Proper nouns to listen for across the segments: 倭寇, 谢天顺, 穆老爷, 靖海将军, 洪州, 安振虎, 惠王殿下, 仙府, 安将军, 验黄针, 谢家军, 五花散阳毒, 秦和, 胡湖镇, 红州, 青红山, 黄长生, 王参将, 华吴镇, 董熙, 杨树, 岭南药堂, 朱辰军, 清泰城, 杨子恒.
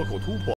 垭口突破。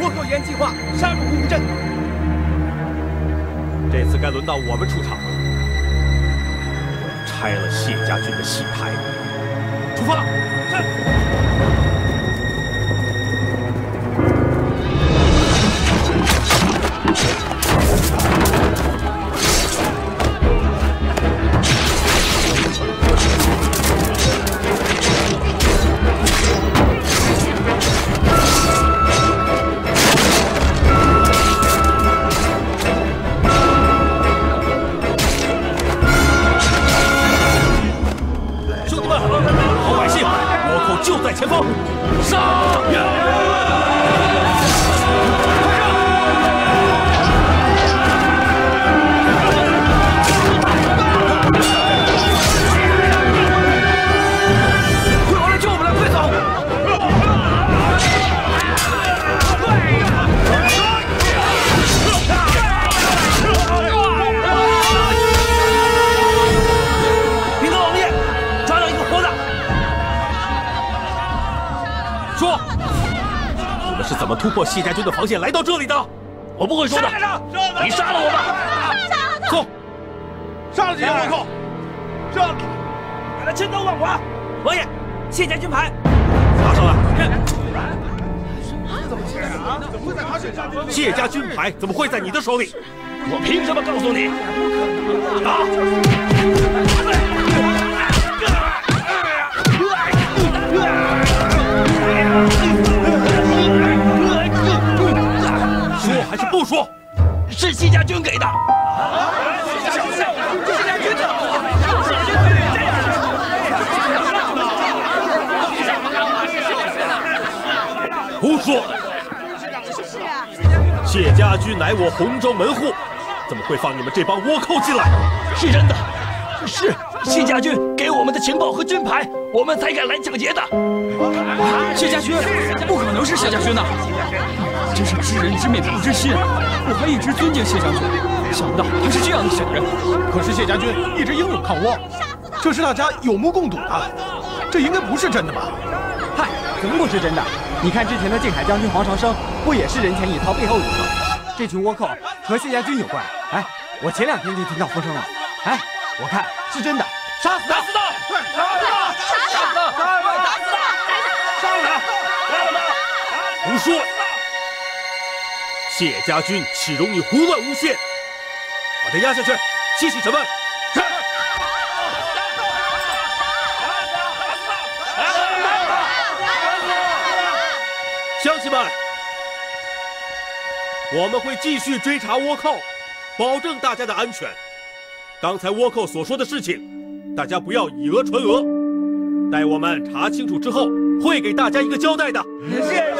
倭寇沿计划杀入胡湖镇，这次该轮到我们出场了。拆了谢家军的戏台，出发！是。 突破谢家军的防线，来到这里的，我不会说的。你杀了我吧！走，杀了这些倭寇，杀了，给他千刀万剐！王爷，谢家军牌拿上来。怎么回事啊？怎么会在他手上？谢家军牌怎么会在你的手里？我凭什么告诉你？打！ 还是不说，是谢家军给的。谢家军的。 胡说！谢家军乃我洪州门户，怎么会放你们这帮倭寇进来？是真的，是谢家军给我们的情报和军牌，我们才敢来抢劫的。谢家军，不可能是谢家军的。 真是知人知面不知心，我还一直尊敬谢家军，想不到他是这样的小人。可是谢家军一直英勇抗倭，这是大家有目共睹的，这应该不是真的吧？嗨，怎么不是真的？你看之前的靖海将军黄长生，不也是人前一套背后一套？这群倭寇和谢家军有关。哎，我前两天就听到风声了。哎，我看是真的，杀死他！打死他！对，杀死他！打死他！杀了他！胡说！ 谢家军岂容你胡乱诬陷！把他押下去，继续审问。是。乡亲们，我们会继续追查倭寇，保证大家的安全。刚才倭寇所说的事情，大家不要以讹传讹。待我们查清楚之后，会给大家一个交代的。谢谢。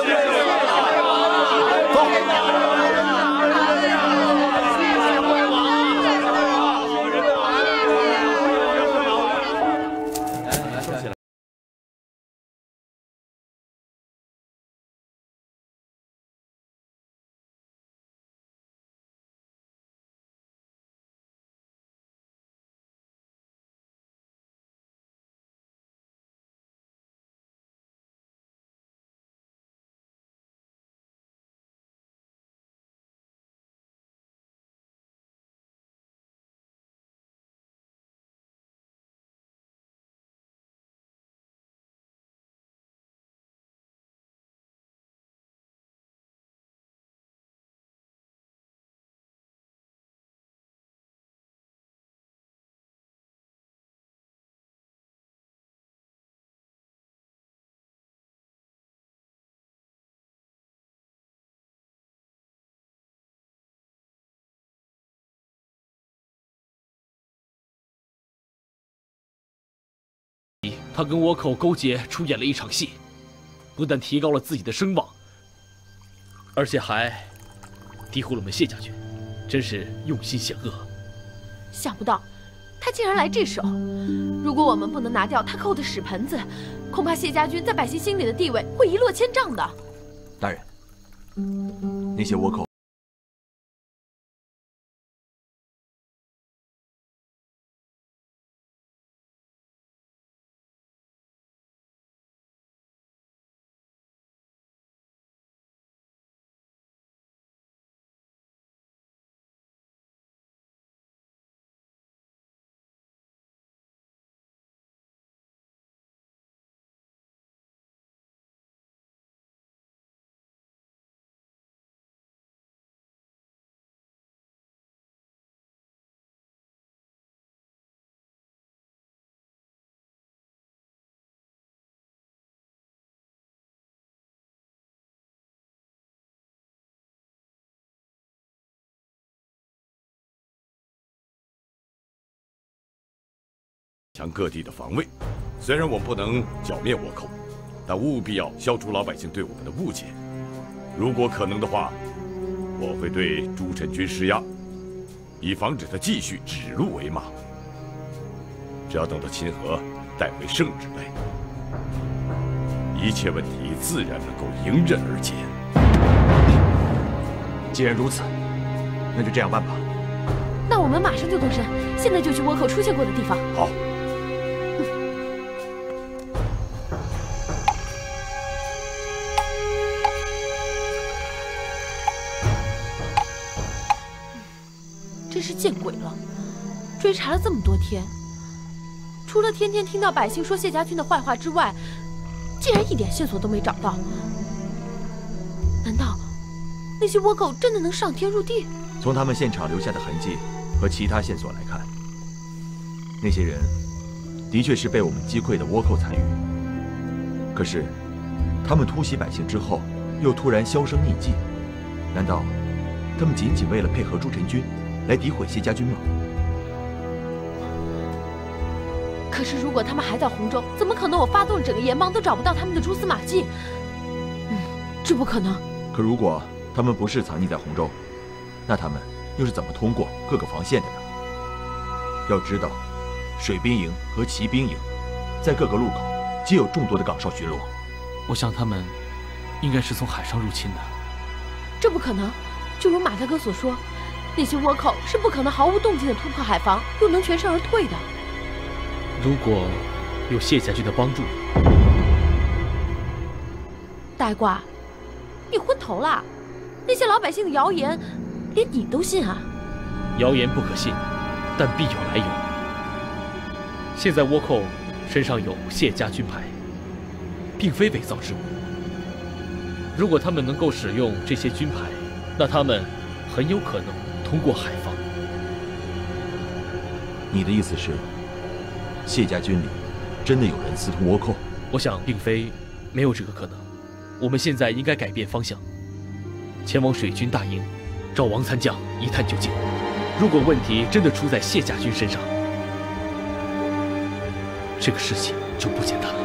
他跟倭寇勾结，出演了一场戏，不但提高了自己的声望，而且还诋毁了我们谢家军，真是用心险恶。想不到他竟然来这手，如果我们不能拿掉他扣的屎盆子，恐怕谢家军在百姓心里的地位会一落千丈的。大人，那些倭寇。 强各地的防卫，虽然我们不能剿灭倭寇，但务必要消除老百姓对我们的误解。如果可能的话，我会对朱辰军施压，以防止他继续指鹿为马。只要等到秦和带回圣旨来，一切问题自然能够迎刃而解。既然如此，那就这样办吧。那我们马上就动身，现在就去倭寇出现过的地方。好。 真是见鬼了！追查了这么多天，除了天天听到百姓说谢家军的坏话之外，竟然一点线索都没找到。难道那些倭寇真的能上天入地？从他们现场留下的痕迹和其他线索来看，那些人的确是被我们击溃的倭寇残余。可是，他们突袭百姓之后，又突然销声匿迹，难道他们仅仅为了配合朱辰军？ 来诋毁谢家军吗？可是如果他们还在洪州，怎么可能我发动了整个盐帮都找不到他们的蛛丝马迹？这不可能。可如果他们不是藏匿在洪州，那他们又是怎么通过各个防线的呢？要知道，水兵营和骑兵营在各个路口皆有众多的岗哨巡逻。我想他们应该是从海上入侵的。这不可能，就如马大哥所说。 那些倭寇是不可能毫无动静的突破海防，又能全身而退的。如果有谢家军的帮助，呆瓜，你昏头了！那些老百姓的谣言，连你都信啊？谣言不可信，但必有来由。现在倭寇身上有谢家军牌，并非伪造之物。如果他们能够使用这些军牌，那他们很有可能。 通过海防，你的意思是，谢家军里真的有人私通倭寇？我想，并非没有这个可能。我们现在应该改变方向，前往水军大营，找王参将一探究竟。如果问题真的出在谢家军身上，这个事情就不简单了。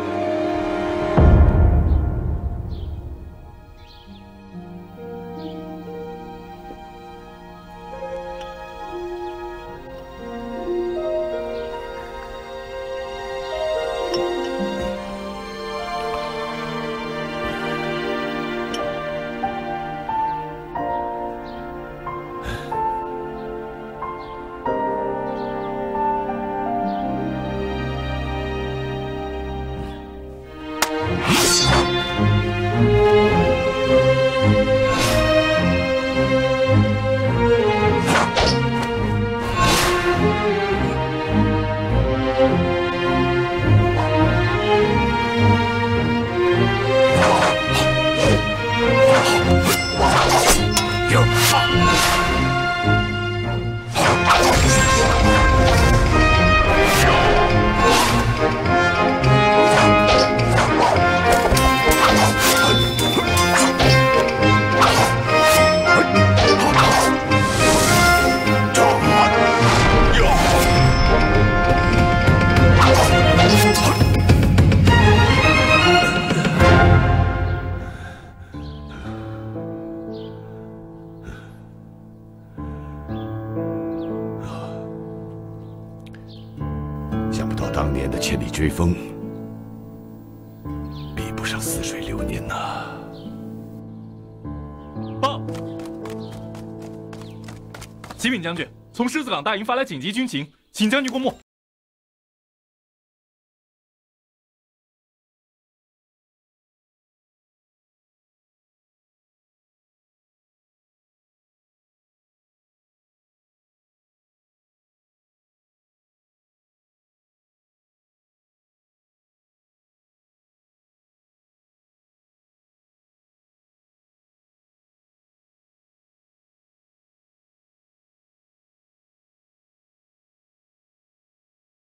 年的千里追风，比不上似水流年呐、啊。报，启禀将军，从狮子港大营发来紧急军情，请将军过目。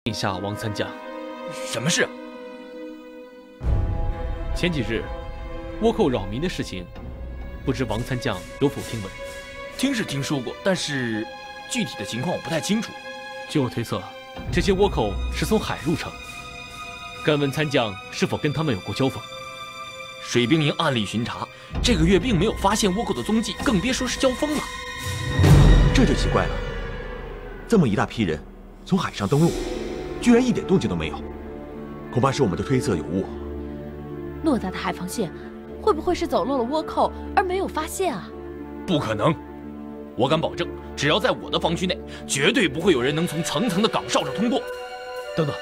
殿下，王参将，什么事？前几日倭寇扰民的事情，不知王参将有否听闻？听是听说过，但是具体的情况我不太清楚。据我推测，这些倭寇是从海入城。敢问参将是否跟他们有过交锋？水兵营暗里巡查，这个月并没有发现倭寇的踪迹，更别说是交锋了。这就奇怪了，这么一大批人从海上登陆。 居然一点动静都没有，恐怕是我们的推测有误。偌大的海防线，会不会是走漏了倭寇而没有发现啊？不可能，我敢保证，只要在我的防区内，绝对不会有人能从层层的岗哨上通过。等等，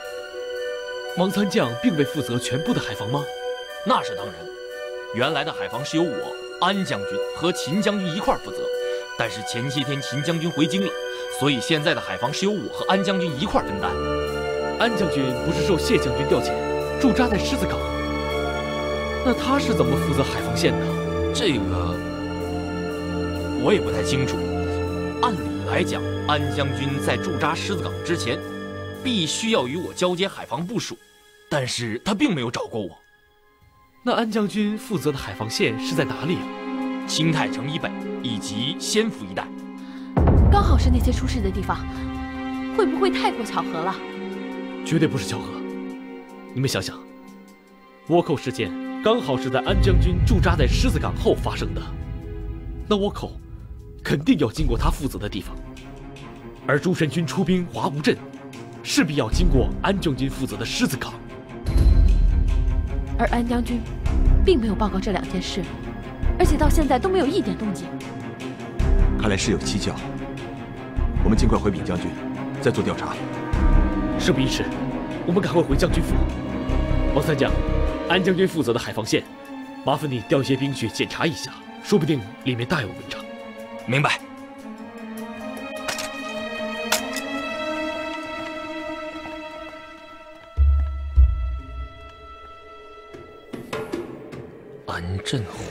王参将并未负责全部的海防吗？那是当然，原来的海防是由我、安将军和秦将军一块负责，但是前些天秦将军回京了，所以现在的海防是由我和安将军一块分担。 安将军不是受谢将军调遣，驻扎在狮子港，那他是怎么负责海防线的？这个我也不太清楚。按理来讲，安将军在驻扎狮子港之前，必须要与我交接海防部署，但是他并没有找过我。那安将军负责的海防线是在哪里啊？清泰城以北以及仙府一带，刚好是那些出事的地方，会不会太过巧合了？ 绝对不是巧合，你们想想，倭寇事件刚好是在安将军驻扎在狮子港后发生的，那倭寇肯定要经过他负责的地方，而诸神军出兵华吴镇，势必要经过安将军负责的狮子港，而安将军并没有报告这两件事，而且到现在都没有一点动静，看来事有蹊跷，我们尽快回禀将军，再做调查。 事不宜迟，我们赶快回将军府。王三将，安将军负责的海防线，麻烦你调一些兵去检查一下，说不定里面大有文章。明白。安镇虎，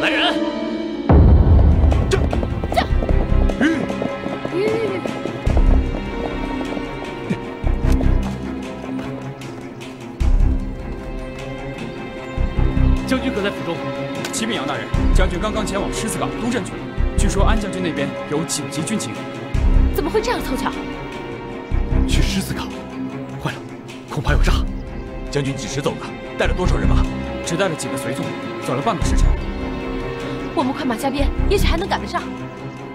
来人！ 将军刚刚前往狮子港都镇去了，据说安将军那边有紧急军情，怎么会这样凑巧？去狮子港，坏了，恐怕有诈。将军几时走的？带了多少人马？只带了几个随从，走了半个时辰。我们快马加鞭，也许还能赶得上。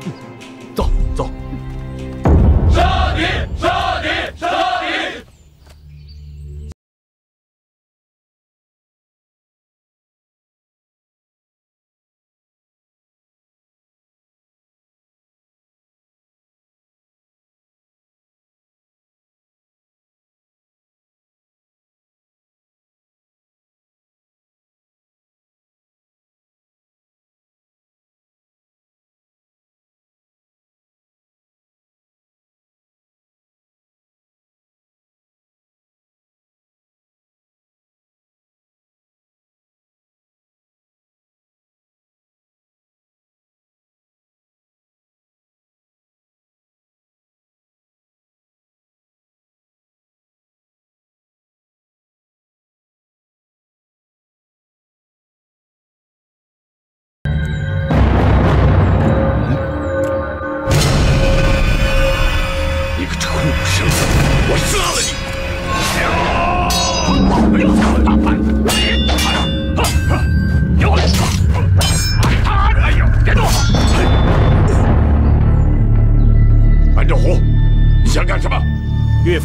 嗯、走走。杀敌！杀敌！杀敌！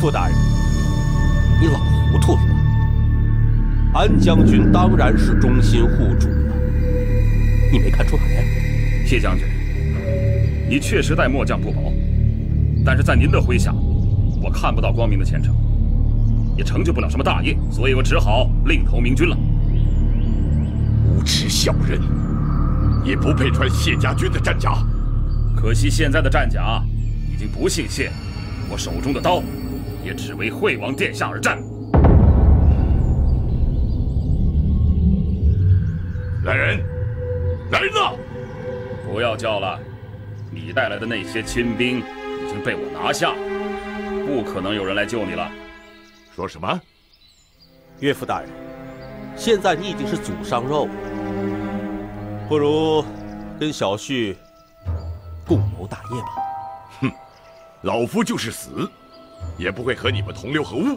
处大人，你老糊涂了。安将军当然是忠心护主了，你没看出来呀？谢将军，你确实待末将不薄，但是在您的麾下，我看不到光明的前程，也成就不了什么大业，所以我只好另投明君了。无耻小人，也不配穿谢家军的战甲。可惜现在的战甲已经不姓谢，我手中的刀也只为惠王殿下而战。来人！来人呐！不要叫了，你带来的那些亲兵已经被我拿下，不可能有人来救你了。说什么？岳父大人，现在你已经是祖上肉了，不如跟小婿共谋大业吧。哼，老夫就是死，也不会和你们同流合污。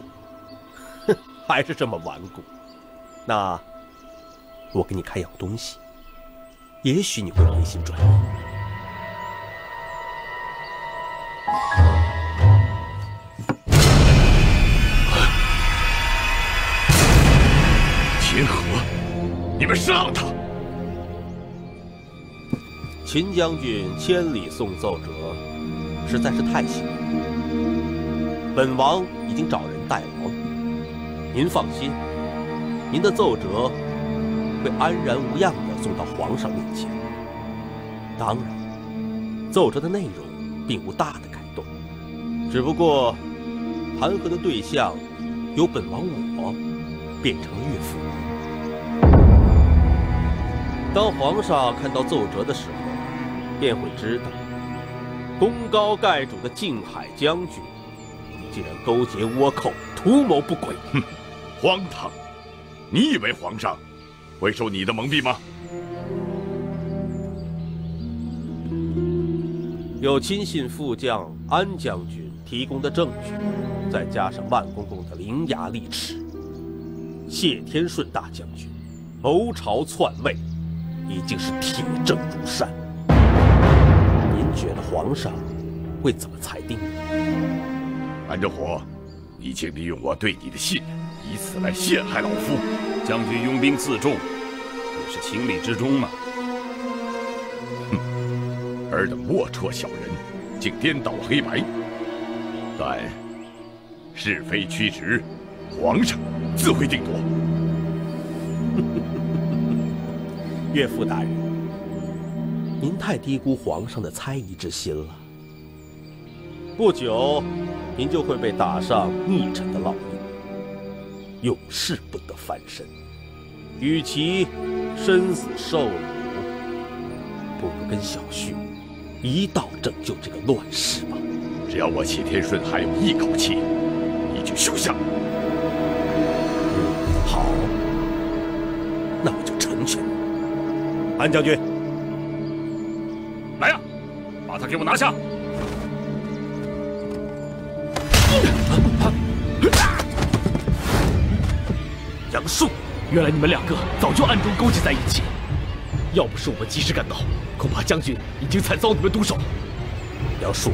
哼，还是这么顽固。那我给你看样东西，也许你会回心转意。 秦和，你们杀了他！秦将军千里送奏折，实在是太辛苦。本王已经找人代劳，您放心，您的奏折会安然无恙地送到皇上面前。当然，奏折的内容 并无大的改动，只不过弹劾的对象由本王我变成了岳父。当皇上看到奏折的时候，便会知道，功高盖主的靖海将军竟然勾结倭寇，图谋不轨。哼，荒唐！你以为皇上会受你的蒙蔽吗？ 有亲信副将安将军提供的证据，再加上万公公的伶牙俐齿，谢天顺大将军谋朝篡位，已经是铁证如山。您觉得皇上会怎么裁定呢？安正火，你请利用我对你的信任，以此来陷害老夫。将军拥兵自重，也是情理之中嘛。 尔等龌龊小人，竟颠倒了黑白。但是非曲直，皇上自会定夺。岳父大人，您太低估皇上的猜疑之心了。不久，您就会被打上逆臣的烙印，永世不得翻身。与其身死受辱，不如跟小婿 一道拯救这个乱世吧！只要我谢天顺还有一口气，你就休想！好，那我就成全你。安将军，来呀，把他给我拿下！杨树，原来你们两个早就暗中勾结在一起。 要不是我们及时赶到，恐怕将军已经惨遭你们毒手。杨树，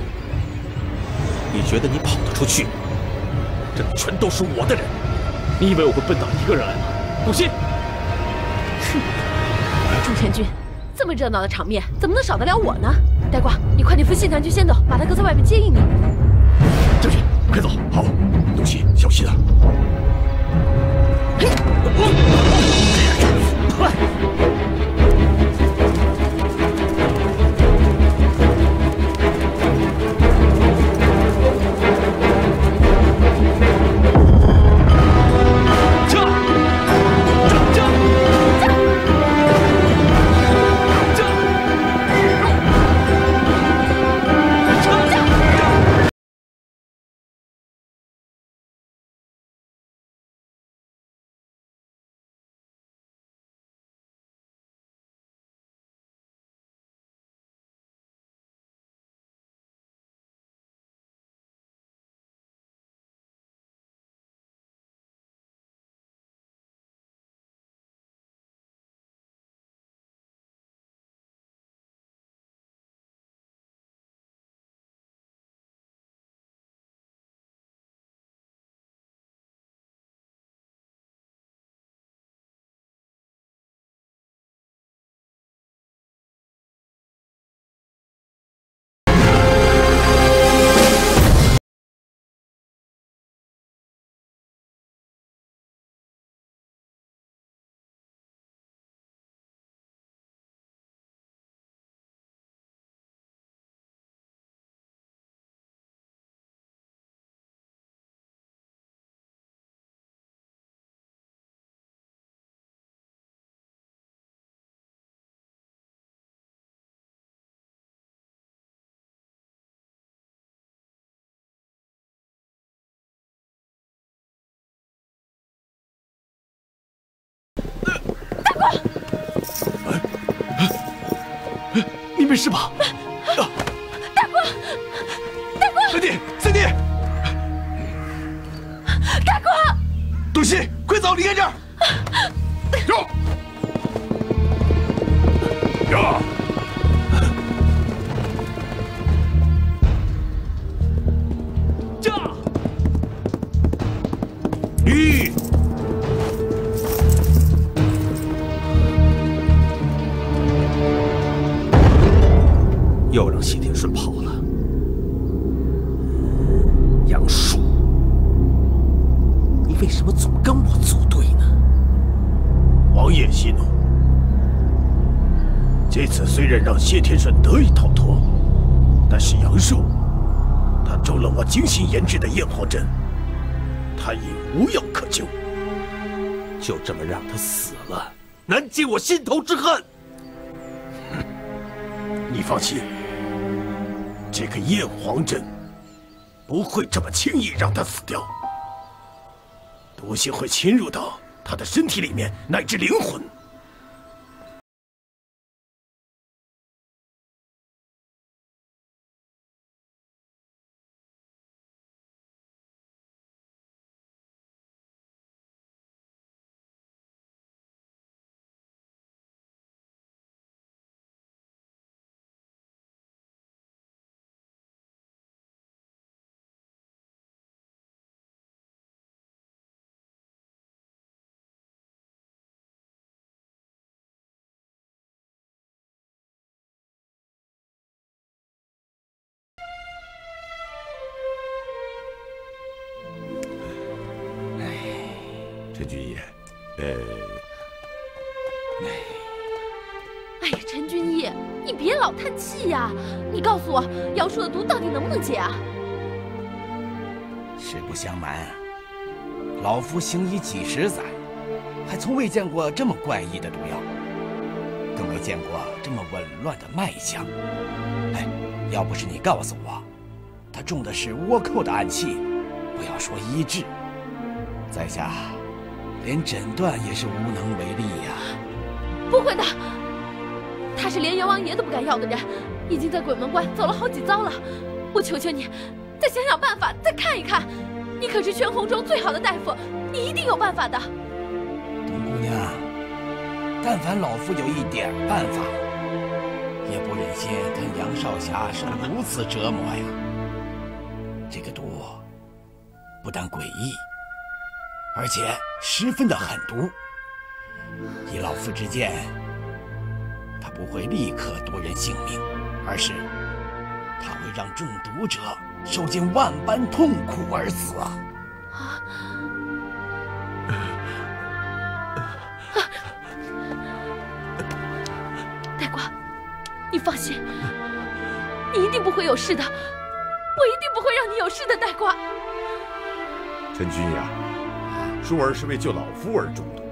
你觉得你跑得出去？这全都是我的人，你以为我会笨到一个人来吗？不信！哼，朱全军，这么热闹的场面，怎么能少得了我呢？呆瓜，你快点扶谢将军先走，马大哥在外面接应你。将军，快走！好，东西小心啊！嘿，快！没事吧？大哥，大哥，三弟，大哥，董曦，快走，离开这儿！哟，哟，驾！咦！ 又让西天顺跑了，杨树，你为什么总跟我组队呢？王爷息怒，这次虽然让谢天顺得以逃脱，但是杨树，他中了我精心研制的验黄针，他已无药可救，就这么让他死了，难解我心头之恨。你放心。 这个验黄针不会这么轻易让他死掉，毒性会侵入到他的身体里面乃至灵魂。陈军业，哎呀，陈军业，你别老叹气呀！你告诉我，姚叔的毒到底能不能解啊？实不相瞒啊，老夫行医几十载，还从未见过这么怪异的毒药，更没见过这么紊乱的脉象。哎，要不是你告诉我，他中的是倭寇的暗器，不要说医治，在下 连诊断也是无能为力呀！不会的，他是连阎王爷都不敢要的人，已经在鬼门关走了好几遭了。我求求你，再想想办法，再看一看。你可是全红州最好的大夫，你一定有办法的。董姑娘，但凡老夫有一点办法，也不忍心跟杨少侠受如此折磨呀。这个毒不但诡异， 而且十分的狠毒，以老夫之见，他不会立刻夺人性命，而是他会让中毒者受尽万般痛苦而死啊！呆瓜，你放心，你一定不会有事的，我一定不会让你有事的，呆瓜。陈君雅。 舒儿是为救老夫而中毒，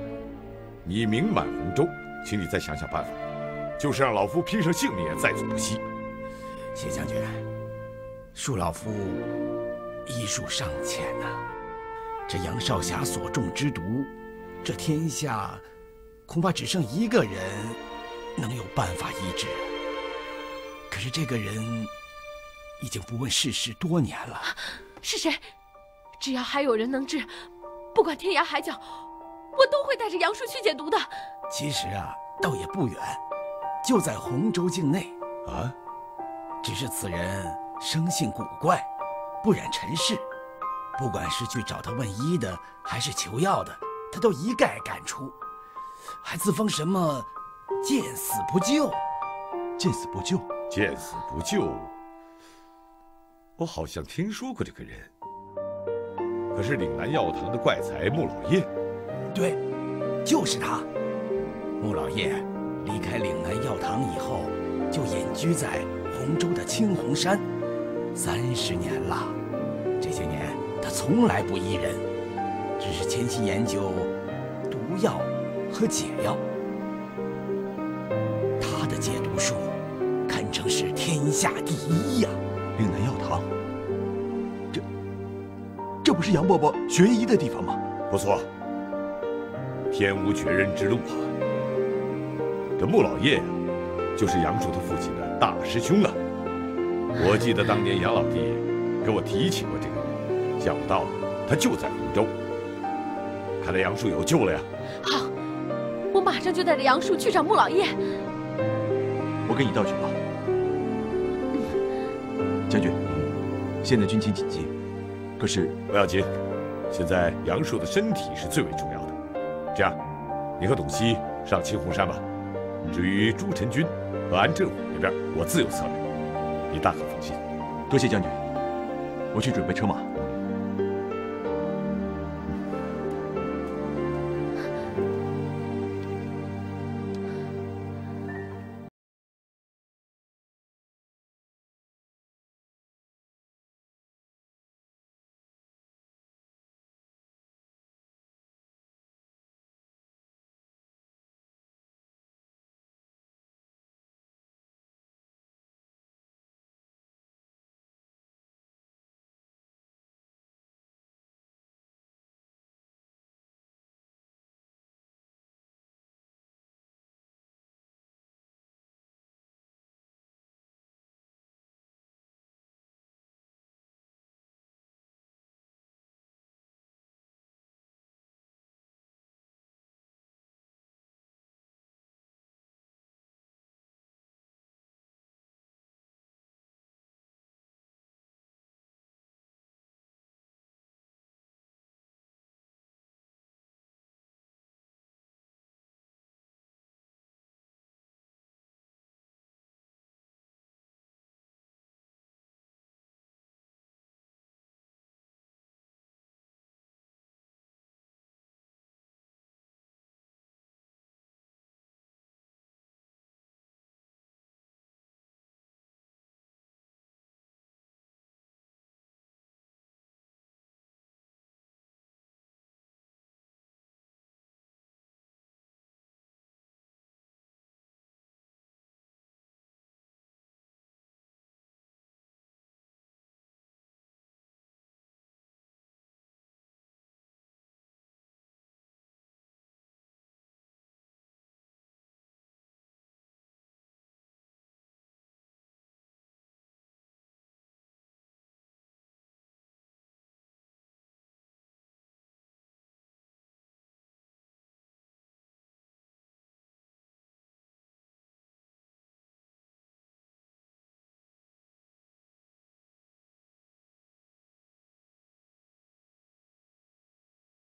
你名满红州，请你再想想办法，就是让老夫拼上性命也在所不惜。谢将军，舒老夫医术尚浅呐，这杨少侠所中之毒，这天下恐怕只剩一个人能有办法医治。可是这个人已经不问世事多年了。是谁？只要还有人能治， 不管天涯海角，我都会带着杨叔去解毒的。其实啊，倒也不远，就在洪州境内啊。只是此人生性古怪，不染尘世，不管是去找他问医的，还是求药的，他都一概赶出，还自封什么“见死不救”。见死不救，见死不救。我好像听说过这个人。 可是岭南药堂的怪才穆老爷，对，就是他。穆老爷离开岭南药堂以后，就隐居在洪州的青红山，30年了。这些年他从来不医人，只是潜心研究毒药和解药。他的解毒术堪称是天下第一呀！岭南药堂。 这不是杨伯伯学医的地方吗？不错，天无绝人之路啊！这穆老爷呀，就是杨叔他父亲的大师兄啊！我记得当年杨老弟给我提起过这个人，想不到他就在洪州。看来杨树有救了呀！好，我马上就带着杨树去找穆老爷。我跟你道去吧。 将军，现在军情紧急，可是不要紧，现在杨树的身体是最为重要的。这样，你和董熙上青红山吧。至于朱辰军和安振虎那边，我自有策略，你大可放心。多谢将军，我去准备车马。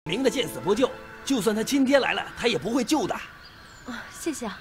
明的见死不救，就算他亲爹来了，他也不会救的。啊，谢谢啊。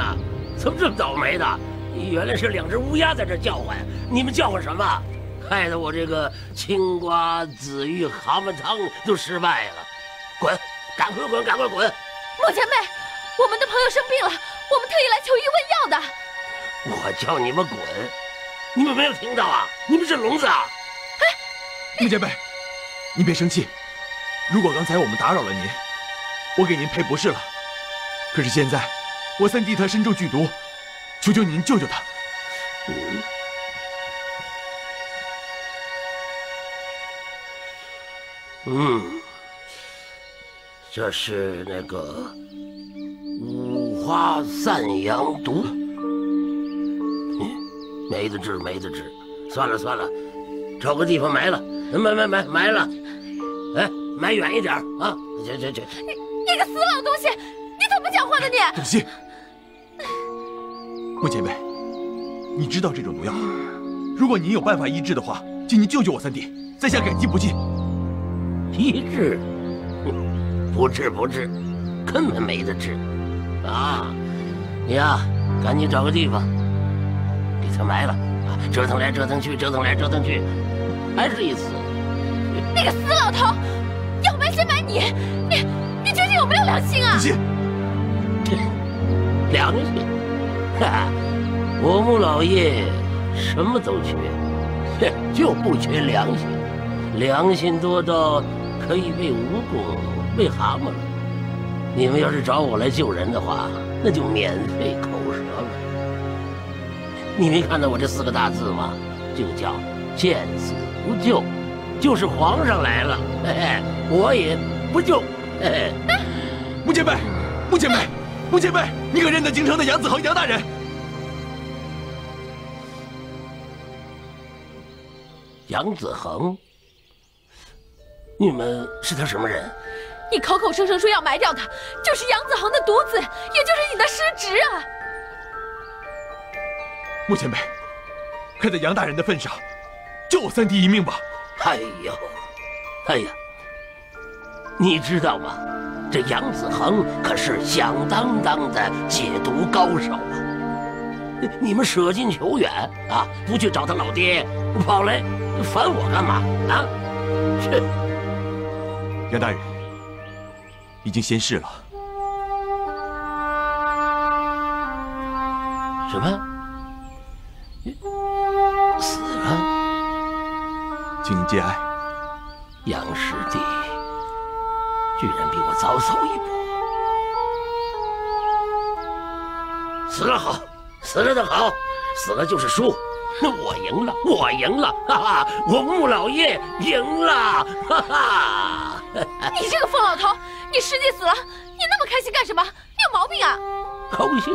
啊！怎么这么倒霉呢？原来是两只乌鸦在这叫唤，你们叫唤什么？害得我这个青瓜紫玉蛤蟆汤都失败了。滚！赶快滚！赶快滚！莫前辈，我们的朋友生病了，我们特意来求医问药的。我叫你们滚，你们没有听到啊？你们是聋子啊！哎，穆前辈，您别生气。如果刚才我们打扰了您，我给您赔不是了。可是现在。 我三弟他身中剧毒，求求您救救他。这是那个五花散阳毒，没得治，没得治。算了算了，找个地方埋了，埋了。哎，埋远一点啊！去去去！你个死老东西，你怎么讲话的你？董希，莫前辈，你知道这种毒药，如果您有办法医治的话，请您救救我三弟，在下感激不尽。医治？不治，根本没得治。啊，你呀，赶紧找个地方给他埋了，折腾来折腾去，折腾来折腾去，还是一死。那个死老头，要埋先埋你，你究竟有没有良心啊？良心？我穆老爷什么都缺，就不缺良心，良心多到可以喂蜈蚣、喂蛤蟆了。你们要是找我来救人的话，那就免费口舌了。你没看到我这四个大字吗？就叫见死不救。就是皇上来了，哎，我也不救。哎，穆前辈，你可认得京城的杨子恒杨大人？杨子恒，你们是他什么人？你口口声声说要埋掉他，就是杨子恒的独子，也就是你的失职啊！穆前辈，看在杨大人的份上，救我三弟一命吧。哎呀，你知道吗？这杨子恒可是响当当的解毒高手啊！你们舍近求远啊，不去找他老爹，跑来烦我干嘛啊？这杨大人已经仙逝了。什么？死了？请您节哀，杨师弟居然比我早走一步。死了好，死了的好，死了就是输。那我赢了，哈哈，我穆老爷赢了，哈哈。你这个疯老头，你师弟死了，你那么开心干什么？你有毛病啊！高兴，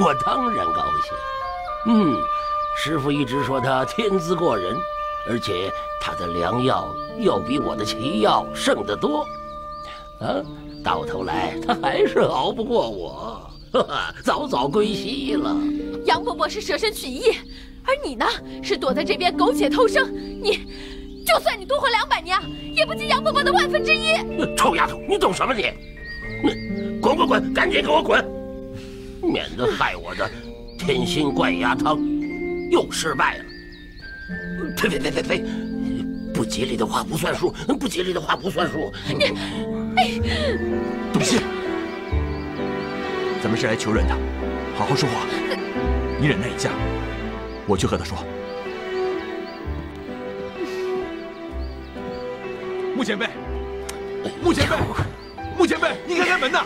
我当然高兴。师父一直说他天资过人。而且他的良药要比我的奇药胜得多，啊！到头来他还是熬不过我，呵呵，早归西了。杨伯伯是舍身取义，而你呢，是躲在这边苟且偷生。你，就算你多活200年，也不及杨伯伯的1/1000。臭丫头，你懂什么你？滚！赶紧给我滚，免得害我的天心怪鸭汤又失败了。呸！不吉利的话不算数，你，董希，咱们是来求人的，好好说话。你忍耐一下，我去和他说。穆前辈，您开开门呐！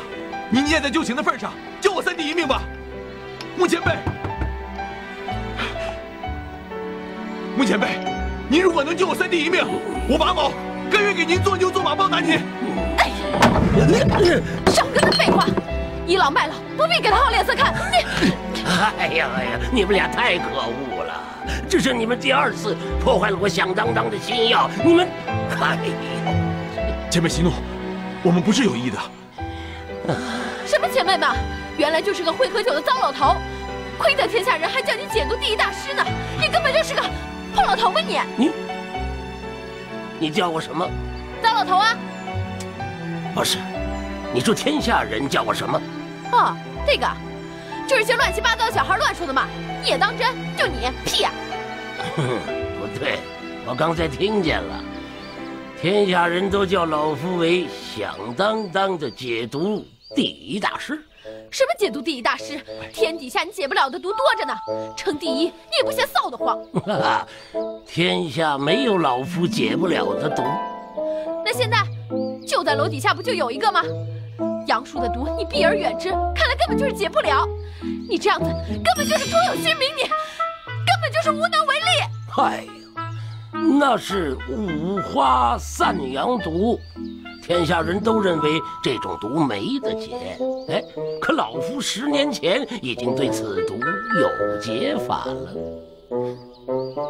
您念在旧情的份上，救我三弟一命吧，穆前辈，您如果能救我三弟一命，我把某甘愿给您做牛做马报答您。哎，少跟他废话，倚老卖老，不必给他好脸色看。哎呀，你们俩太可恶了！这是你们第2次破坏了我响当当的新药，你们，哎呦！前辈息怒，我们不是有意的。什么前辈嘛，原来就是个会喝酒的糟老头，亏得天下人还叫你解毒第一大师呢，你根本就是个。糟老头吧你叫我什么？糟老头啊！不是，你说天下人叫我什么？哦，这个，就是些乱七八糟的小孩乱说的嘛，你也当真？就你屁呀！不对，我刚才听见了，天下人都叫老夫为响当当的解毒第一大师。什么解毒第一大师？天底下你解不了的毒多着呢，称第一你也不嫌臊得慌。天下没有老夫解不了的毒。那现在就在楼底下不就有一个吗？杨叔的毒你避而远之，看来根本就是解不了。你这样子根本就是徒有虚名，你根本就是无能为力。哎呦，那是五花散阳毒。天下人都认为这种毒没得解，哎，可老夫10年前已经对此毒有解法了。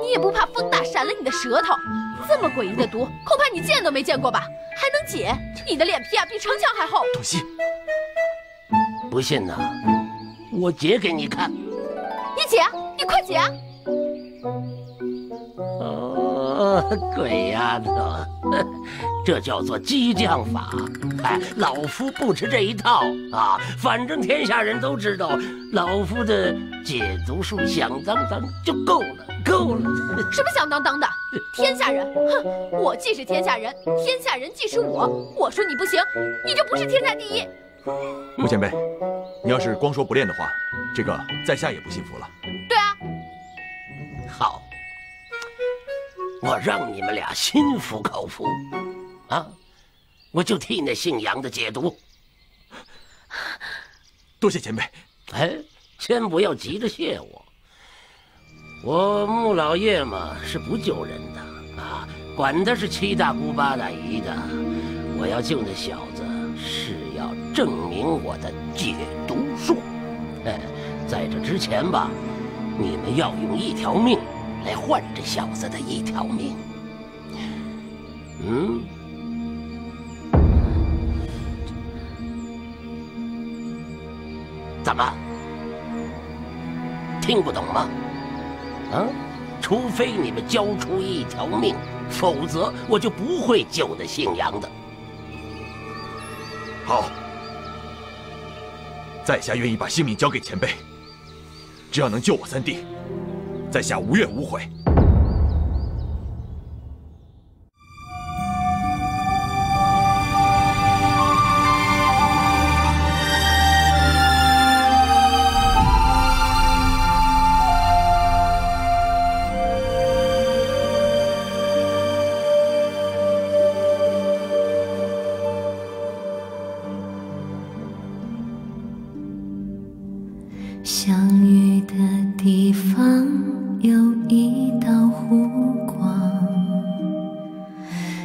你也不怕风打闪了你的舌头？这么诡异的毒，恐怕你见都没见过吧？还能解？你的脸皮啊，比城墙还厚。杜西，不信呐，我解给你看。你解，你快解！哦，鬼丫头，这叫做激将法。哎，老夫不吃这一套啊！反正天下人都知道，老夫的解毒术响当当就够了。 够了！什么响当当的？天下人，哼！我既是天下人，天下人既是我。我说你不行，你就不是天下第一。穆前辈，你要是光说不练的话，这个在下也不信服了。对啊，好，我让你们俩心服口服，啊！我就替那姓杨的解毒。多谢前辈。哎，先不要急着谢我。 我穆老爷嘛是不救人的啊，管他是七大姑八大姨的，我要救那小子是要证明我的解毒术。哎，在这之前吧，你们要用一条命来换这小子的一条命。嗯，怎么？听不懂吗？ 啊！除非你们交出一条命，否则我就不会救那姓杨的。好，在下愿意把性命交给前辈，只要能救我三弟，在下无怨无悔。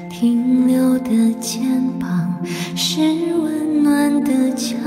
停留的肩膀是温暖的墙。